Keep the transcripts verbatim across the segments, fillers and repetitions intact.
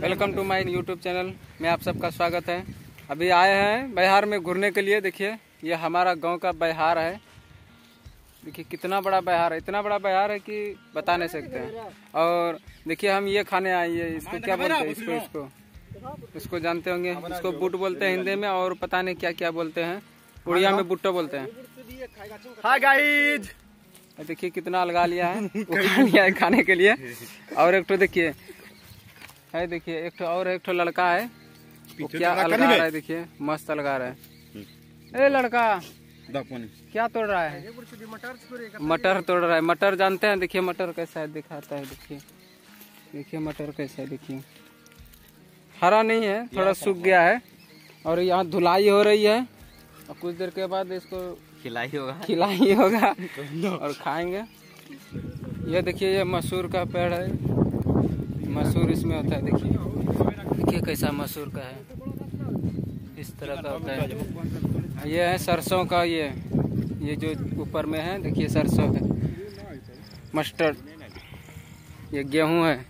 Welcome to my YouTube channel में आप सबका स्वागत है। अभी आए हैं बिहार में घूरने के लिए। देखिए ये हमारा गांव का बिहार है। देखिए कितना बड़ा बिहार है, इतना बड़ा बिहार है कि बता नहीं सकते हैं। और देखिए हम ये खाने आए हैं, इसको क्या बोलते हैं, इसको इसको इसको जानते होंगे, इसको बूट बोलते हैं हिंदी में, और पता नहीं क्या क्या बोलते हैं, उड़िया में बुट्टो बोलते हैं। देखिए कितना लगा लिया है, लिया है खाने के लिए। और एक तो देखिए है, देखिए एक तो और एक तो लड़का है, वो क्या अलगा रहा है, देखिए मस्त अलगा रहा है। अरे लड़का क्या तोड़ रहा है? मटर तोड़ रहा है। मटर जानते हैं, देखिए मटर कैसा है, दिखाता है। देखिए देखिए मटर कैसा है, देखिए हरा नहीं है, थोड़ा सूख गया है। और यहाँ धुलाई हो रही है और कुछ देर के बाद इसको खिलाई होगा खिलाई होगा और खाएंगे। ये देखिए ये मसूर का पेड़ है, मसूर इसमें होता है। देखिए देखिए कैसा मसूर का है, इस तरह का होता है। ये है सरसों का, ये ये जो ऊपर में है देखिए सरसों है, मस्टर्ड, ये गेहूं है,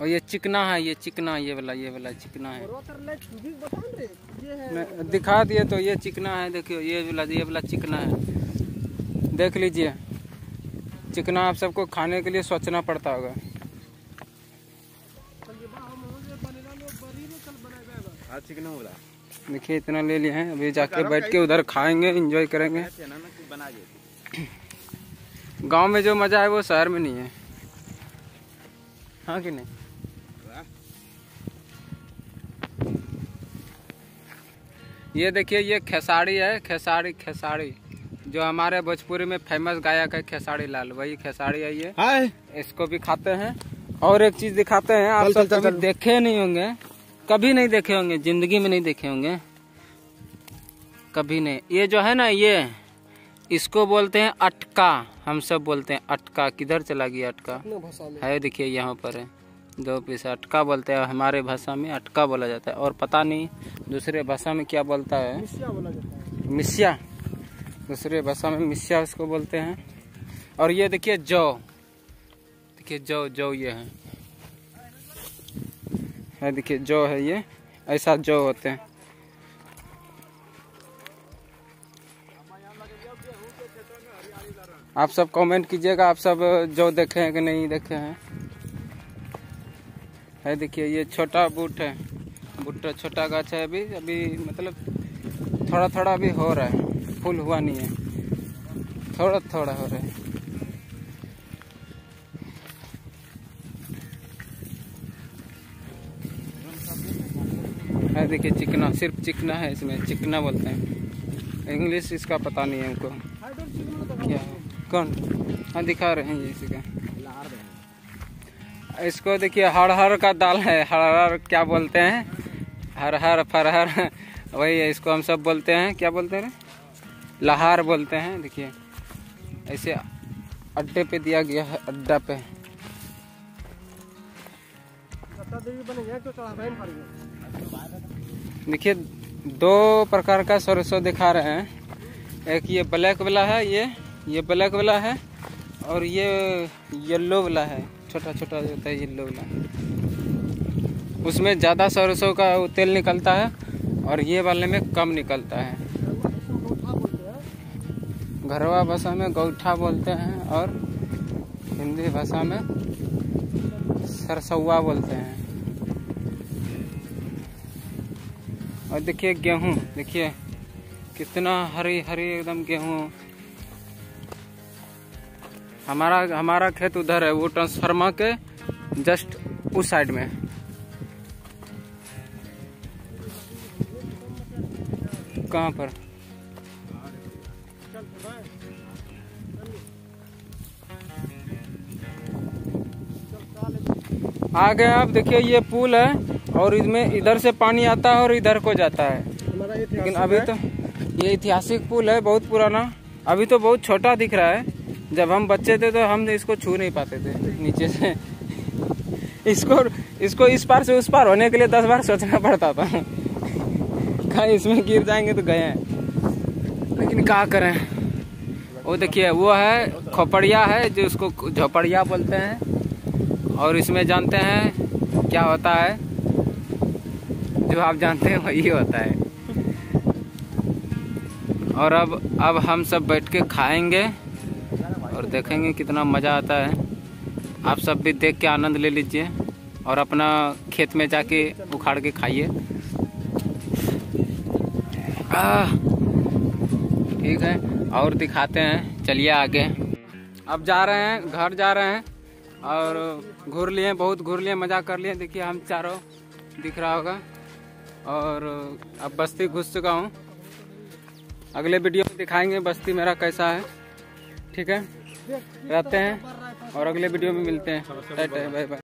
और ये चिकना है, ये चिकना, ये वाला ये वाला चिकना है, दिखा दिए तो ये चिकना है। देखिए ये वाला ये वाला चिकना है, देख लीजिए चिकना। आप सबको खाने के लिए सोचना पड़ता होगा। देखिए इतना ले लिए हैं, अभी जाके बैठ के उधर खाएंगे, एंजॉय करेंगे। गांव में जो मजा है वो शहर में नहीं है, हाँ कि नहीं? ये देखिए ये खेसारी है, खेसारी खेसारी जो हमारे भोजपुरी में फेमस गायक है खेसारी लाल, वही खेसारी है ये। हाँ। इसको भी खाते हैं। और एक चीज दिखाते हैं, आप सब कभी देखे नहीं होंगे, कभी नहीं देखे होंगे, जिंदगी में नहीं देखे होंगे, कभी नहीं। ये जो है ना, ये इसको बोलते हैं अटका, हम सब बोलते हैं अटका। किधर चला गया अटका? है देखिए यहाँ पर है दो पीस, अटका बोलते हैं हमारे भाषा में, अटका बोला जाता है। और पता नहीं दूसरे भाषा में क्या बोलता है, मिसिया, दूसरे भाषा में मिसिया इसको बोलते हैं। और ये देखिए जौ, देखिए जौ जौ ये है, है देखिए जौ है, ये ऐसा जौ होते हैं। आप सब कमेंट कीजिएगा, आप सब जौ देखे हैं कि नहीं देखे हैं। है देखिए ये छोटा बूट है, बूटा छोटा गाछ है, अभी अभी मतलब थोड़ा थोड़ा अभी हो रहा है, फुल हुआ नहीं है, थोड़ा थोड़ा हो रहा है। है देखिए चिकना, सिर्फ चिकना है इसमें, चिकना बोलते हैं, इंग्लिश इसका पता नहीं है हमको क्या है, कौन? हाँ दिखा रहे हैं ये इसका, इसको देखिए हरहर का दाल है, हरहर क्या बोलते हैं, हरहर फरहर वही है, इसको हम सब बोलते हैं, क्या बोलते हैं, लहार बोलते हैं। देखिए ऐसे अड्डे पे दिया गया है, अड्डा पे देखिए दो प्रकार का सरसों दिखा रहे हैं, एक ये ब्लैक वाला है, ये ये ब्लैक वाला है, और ये येल्लो वाला है, छोटा छोटा होता है येल्लो वाला, उसमें ज़्यादा सरसों का तेल निकलता है, और ये वाले में कम निकलता है। घरवा भाषा में गौठा बोलते हैं, और हिंदी भाषा में सरसौआ बोलते हैं। और देखिए गेहूँ, देखिए कितना हरी हरी एकदम गेहूँ। हमारा हमारा खेत उधर है, वो ट्रांसफार्मर के जस्ट उस साइड में। कहाँ पर? आ गए आप। देखिए ये पुल है, और इसमें इधर से पानी आता है और इधर को जाता है, लेकिन अभी तो ये ऐतिहासिक पुल है, बहुत पुराना, अभी तो बहुत छोटा दिख रहा है। जब हम बच्चे थे तो हम इसको छू नहीं पाते थे नीचे से, इसको इसको इस पार से उस पार होने के लिए दस बार सोचना पड़ता था, कहीं इसमें गिर जाएंगे तो गए हैं, लेकिन क्या करें। वो देखिए वो है खोपड़िया है, जो उसको झोपड़िया बोलते हैं, और इसमें जानते हैं क्या होता है जो आप जानते हैं वही होता है। और अब अब हम सब बैठ के खाएंगे और देखेंगे कितना मज़ा आता है। आप सब भी देख के आनंद ले लीजिए और अपना खेत में जाके उखाड़ के खाइए। ठीक है, और दिखाते हैं, चलिए आगे। अब जा रहे हैं, घर जा रहे हैं और घूर लिए, बहुत घूर लिए, मज़ा कर लिए। देखिए हम चारों, दिख रहा होगा। और अब बस्ती घुस चुका हूँ, अगले वीडियो में दिखाएंगे बस्ती मेरा कैसा है। ठीक है, रहते हैं और अगले वीडियो में मिलते हैं। Bye bye.